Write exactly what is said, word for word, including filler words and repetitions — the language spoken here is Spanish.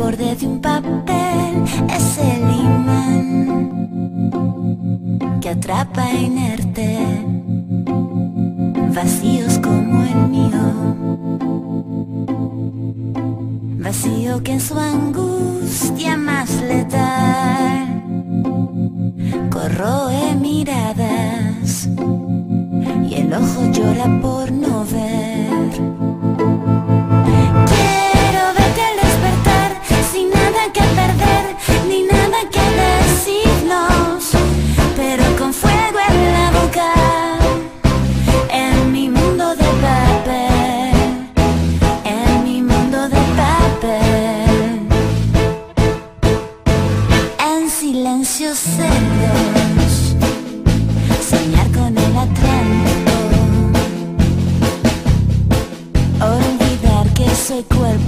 borde de un papel es el imán que atrapa inerte vacíos como el mío, vacío que en su angustia más letal corroe miradas y el ojo llora por no ver. Celos, soñar con el atractivo, olvidar que soy cuerpo.